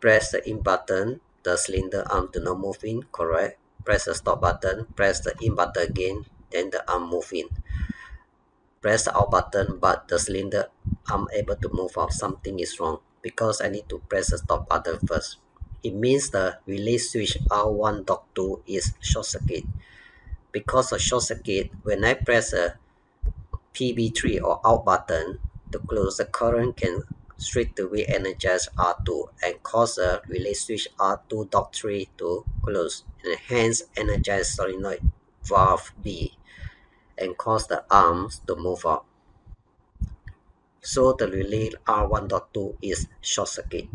press the in button, the cylinder arm do not move in, correct? Press the stop button, press the in button again, then the arm move in. Press the out button, but the cylinder arm able to move out. Something is wrong because I need to press the stop button first. It means the relay switch R1.2 is short circuit. Because of short circuit, when I press a PB3 or out button to close, the current can straight away energize R2 and cause a relay switch R2.3 to close and hence energize solenoid valve B and cause the arms to move up. So the relay R1.2 is short circuit.